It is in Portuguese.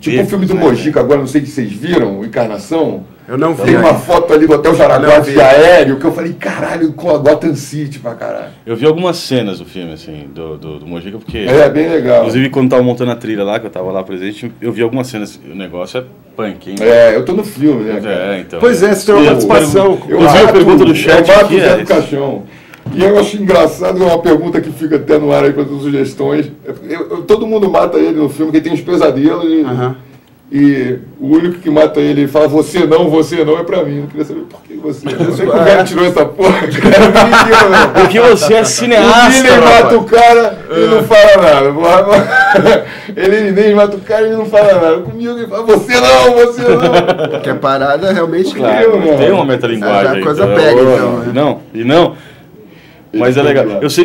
Tipo o filme do Mojica, agora não sei se vocês viram, Encarnação. Eu não vi. Tem uma foto ali do Hotel Jaraguá de aéreo que eu falei, caralho, com a Gotham City pra caralho. Eu vi algumas cenas do filme, assim, do Mojica, porque... É, bem legal. Inclusive, quando tava montando a trilha lá, que eu tava lá presente, eu vi algumas cenas. O negócio é punk, hein? É, eu tô no filme, né, cara? É, então... Pois é, você tem uma participação. Eu vi a pergunta do chat aqui. Eu bato o Zé do Caixão. E eu acho engraçado, é uma pergunta que fica até no ar aí para as sugestões. Todo mundo mata ele no filme, que tem uns pesadelos e o único que mata ele e fala você não é pra mim. Eu queria saber por que você. Eu sei que o cara tirou essa porra. Porque você é cineasta. Ele mata o cara e não fala nada. Ele nem mata o cara e não fala nada. Comigo ele fala você não. Que a parada realmente claro, tem uma metalinguagem. A coisa pega então. Não. Mas é legal. Eu sei